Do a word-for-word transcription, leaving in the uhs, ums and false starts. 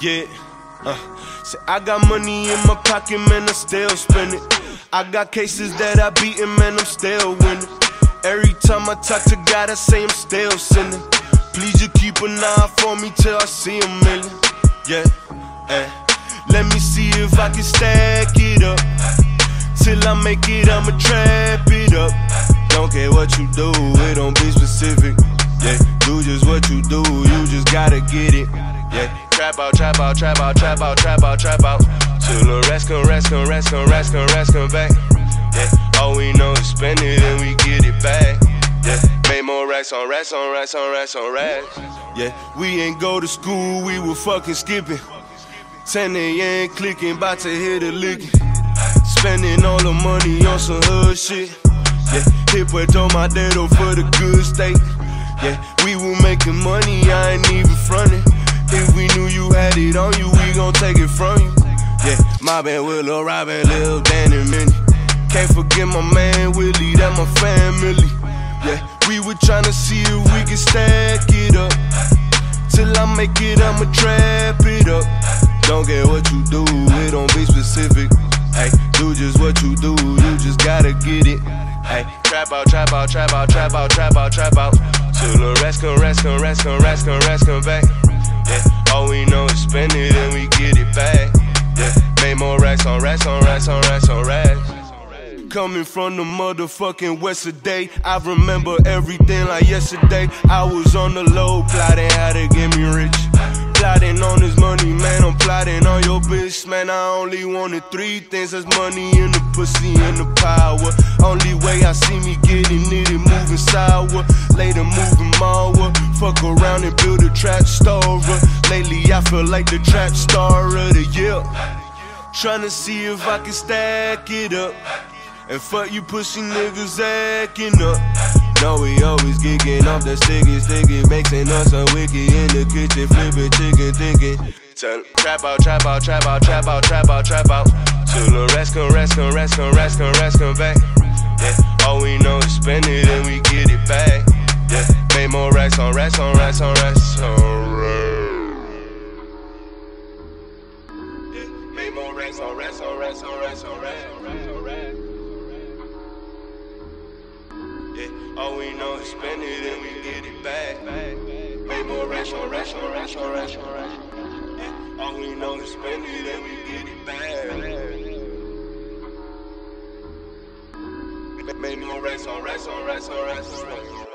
Yeah, uh, say I got money in my pocket, man, I still spend it. I got cases that I beatin', man, I'm still winning. Every time I talk to God, I say I'm still sinning. Please you keep an eye for me till I see a million. Yeah, eh. Let me see if I can stack it up. Till I make it, I'ma trap it up. Don't care what you do, it don't be specific. Yeah, do just what you do, you just gotta get it. Yeah. Trap out, trap out, trap out, trap out, trap out, trap out. Till the rest come, rest come, rest come, rest come, rest come back. Yeah, all we know is spend it and we get it back. Yeah, made more racks on racks on racks on racks on racks. Yeah, we ain't go to school, we were fucking skipping. ten A M clicking, bout to hit a licking. Spending all the money on some hood shit. Yeah, hit but on my dedo for the good state. Yeah, we were making money, I ain't even frontin'. If we knew you had it on you, we gon' take it from you. Yeah, my band with Lil Robin, Lil Dan and Minnie. Can't forget my man Willie, that my family. Yeah, we were tryna see if we could stack it up. Till I make it, I'ma trap it up. Don't care what you do, it don't be specific. Hey, do just what you do, you just gotta get it. Hey, trap out, trap out, trap out, trap out, trap out, trap out. Till the rest come, rest come, rest come, rest come, rest come back. Yeah, all we know is spend it and we get it back. Yeah, made more racks on racks on racks on racks on racks. Coming from the motherfucking west today, I remember everything like yesterday. I was on the low, plotting how to get me rich. Plotting on this money, man, I'm plotting on your bitch. Man, I only wanted three things, that's money and the pussy and the power. Only way I see me getting it is moving sour. Later moving forward, fuck around and build a trap star. Lately I feel like the trap star of the year. Tryna see if I can stack it up. And fuck you pussy niggas acting up. No, we always geeking off the sticky sticky, mixing us a wiki in the kitchen, flipping chicken thinking. Trap out, trap out, trap out, trap out, trap out, trap out. Till the rest come, rest come, rest come, rest come, rest come back. Yeah, all we know is spend it and we get it back. Yeah, made more racks on racks on racks on racks on racks. Yeah, made more racks on racks on racks on racks on racks on racks. All we know is spend it and we get it back. Made more racks on racks on racks on racks on racks. Yeah. All we know is spend it and we get it back. Made more racks on racks on racks on racks on racks.